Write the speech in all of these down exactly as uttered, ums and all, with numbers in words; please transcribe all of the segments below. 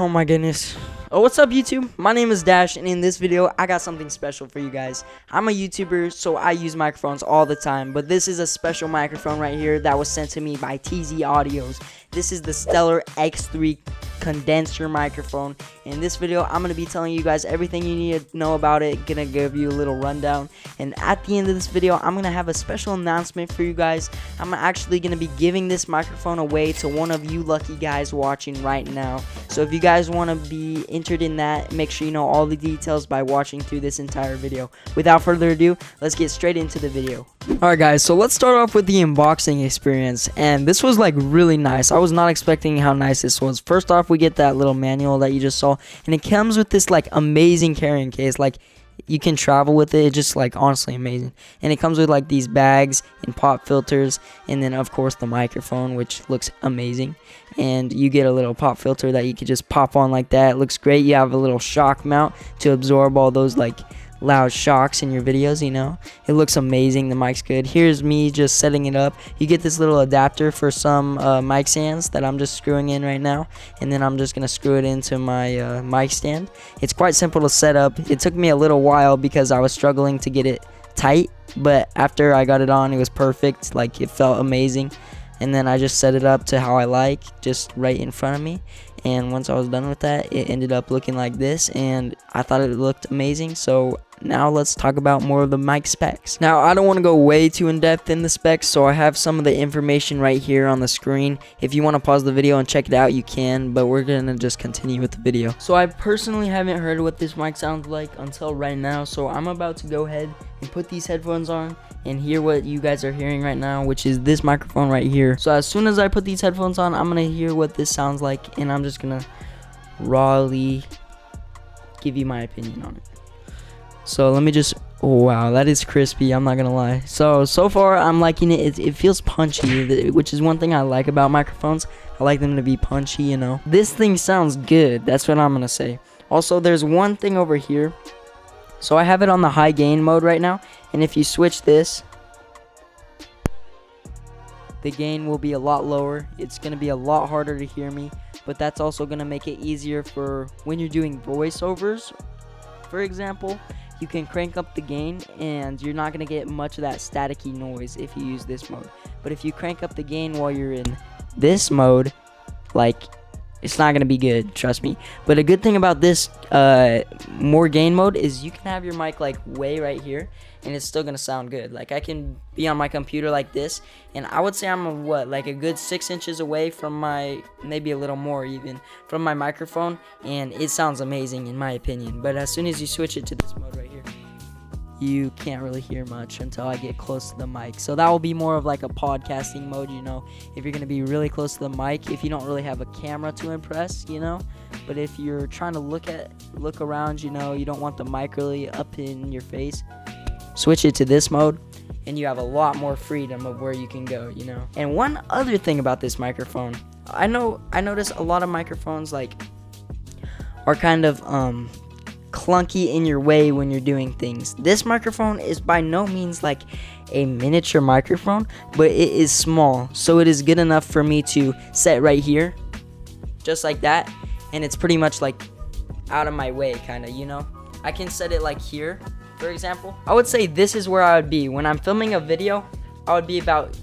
Oh my goodness. Oh, what's up YouTube? My name is Dash, and in this video I got something special for you guys. I'm a YouTuber, so I use microphones all the time, but this is a special microphone right here that was sent to me by T Z Audios. This is the Stellar X three condenser microphone. In this video I'm going to be telling you guys everything you need to know about it, going to give you a little rundown, and at the end of this video I'm going to have a special announcement for you guys. I'm actually going to be giving this microphone away to one of you lucky guys watching right now, so if you guys want to be in entered in that, make sure you know all the details by watching through this entire video. Without further ado, let's get straight into the video. Alright guys, so let's start off with the unboxing experience, and this was like really nice. I was not expecting how nice this was. First off, we get that little manual that you just saw, and it comes with this like amazing carrying case. Like, you can travel with it. It's just like honestly amazing, and it comes with like these bags and pop filters, and then of course the microphone, which looks amazing. And you get a little pop filter that you could just pop on like that. It looks great. You have a little shock mount to absorb all those like loud shocks in your videos, you know. It looks amazing. The mic's good. Here's me just setting it up. You get this little adapter for some uh, mic stands that I'm just screwing in right now, and then I'm just gonna screw it into my uh, mic stand. It's quite simple to set up. It took me a little while because I was struggling to get it tight, but after I got it on, it was perfect. Like, it felt amazing. And then I just set it up to how I like, just right in front of me. And once I was done with that, it ended up looking like this, and I thought it looked amazing. So now let's talk about more of the mic specs. Now, I don't want to go way too in depth in the specs, so I have some of the information right here on the screen. If you want to pause the video and check it out, you can, but we're going to just continue with the video. So I personally haven't heard what this mic sounds like until right now, so I'm about to go ahead and put these headphones on and hear what you guys are hearing right now, which is this microphone right here. So as soon as I put these headphones on, I'm going to hear what this sounds like, and I'm just going to rawly give you my opinion on it. So let me just, oh, wow, that is crispy, I'm not gonna lie. So, so far I'm liking it. It, it feels punchy, which is one thing I like about microphones. I like them to be punchy, you know. This thing sounds good, that's what I'm gonna say. Also, there's one thing over here. So I have it on the high gain mode right now, and if you switch this, the gain will be a lot lower. It's gonna be a lot harder to hear me, but that's also gonna make it easier for when you're doing voiceovers, for example. You can crank up the gain, and you're not going to get much of that staticky noise if you use this mode. But if you crank up the gain while you're in this mode, like, it's not going to be good, trust me. But a good thing about this uh, more gain mode is you can have your mic like way right here, and it's still going to sound good. Like, I can be on my computer like this, and I would say I'm what, like a good six inches away from my, maybe a little more even, from my microphone, and it sounds amazing in my opinion. But as soon as you switch it to this mode right here, you can't really hear much until I get close to the mic. So that will be more of like a podcasting mode, you know, if you're going to be really close to the mic, if you don't really have a camera to impress, you know. But if you're trying to look at look around, you know, you don't want the mic really up in your face, switch it to this mode, and you have a lot more freedom of where you can go, you know. And one other thing about this microphone, I know I notice a lot of microphones like are kind of um clunky in your way when you're doing things. This microphone is by no means like a miniature microphone, but it is small, so it is good enough for me to set right here just like that, and it's pretty much like out of my way, kind of, you know. I can set it like here, for example. I would say this is where I would be when I'm filming a video. I would be about,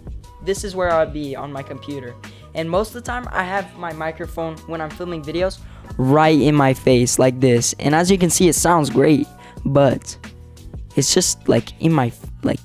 this is where I would be on my computer, and most of the time I have my microphone when I'm filming videos right in my face like this, and as you can see it sounds great, but it's just like in my like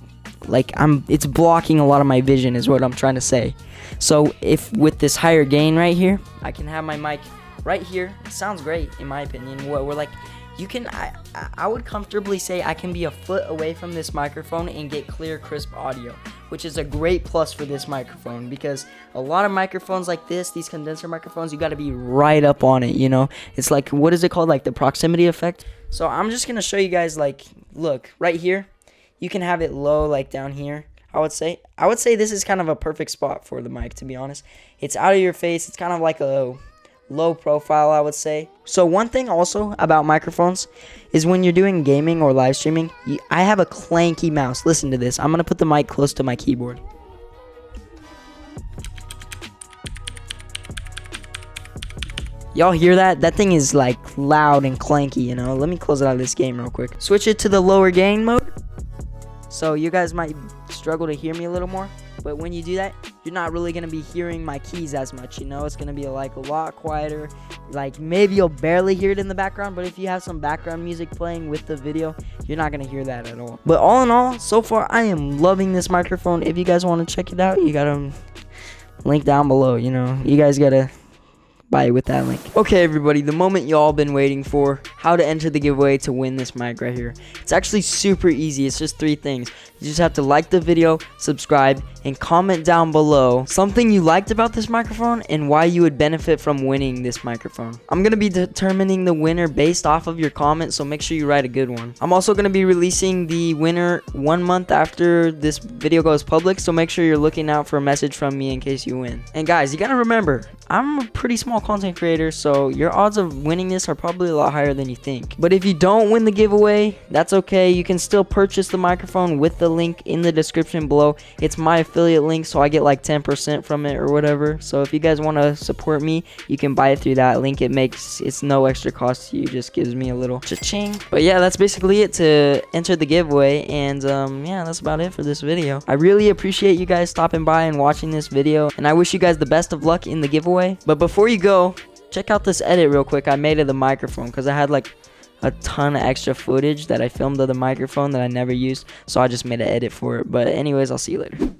like I'm it's blocking a lot of my vision is what I'm trying to say. So if with this higher gain right here, I can have my mic right here. It sounds great in my opinion. We're like, you can, I, I would comfortably say I can be a foot away from this microphone and get clear, crisp audio, which is a great plus for this microphone, because a lot of microphones like this, these condenser microphones, you got to be right up on it, you know. It's like, what is it called, like the proximity effect. So I'm just going to show you guys, like, look, right here, you can have it low, like down here. I would say, I would say this is kind of a perfect spot for the mic, to be honest. It's out of your face, it's kind of like a low profile, I would say. So one thing also about microphones is when you're doing gaming or live streaming, you, I have a clanky mouse. Listen to this. I'm gonna put the mic close to my keyboard. Y'all hear that? That thing is like loud and clanky, you know? Let me close out of this game real quick. Switch it to the lower gain mode. So you guys might struggle to hear me a little more. But when you do that, you're not really going to be hearing my keys as much, you know? It's going to be like a lot quieter. Like maybe you'll barely hear it in the background, but if you have some background music playing with the video, you're not going to hear that at all. But all in all, so far, I am loving this microphone. If you guys want to check it out, you got to link down below, you know? You guys got to buy it with that link. Okay, everybody, the moment y'all been waiting for, how to enter the giveaway to win this mic right here. It's actually super easy. It's just three things. You just have to like the video, subscribe, and comment down below something you liked about this microphone and why you would benefit from winning this microphone. I'm going to be determining the winner based off of your comment, so make sure you write a good one. I'm also going to be releasing the winner one month after this video goes public, so make sure you're looking out for a message from me in case you win. And guys, you got to remember, I'm a pretty small content creator, so your odds of winning this are probably a lot higher than you think. But if you don't win the giveaway, that's okay. You can still purchase the microphone with the link in the description below. It's my affiliate link, so I get like ten percent from it or whatever. So if you guys want to support me, you can buy it through that link. It makes it's no extra cost to you, just gives me a little cha-ching. But yeah, that's basically it to enter the giveaway, and um yeah, that's about it for this video. I really appreciate you guys stopping by and watching this video, and I wish you guys the best of luck in the giveaway. But before you go, check out this edit real quick I made of the microphone, because I had like a ton of extra footage that I filmed of the microphone that I never used, so I just made an edit for it. But anyways, I'll see you later.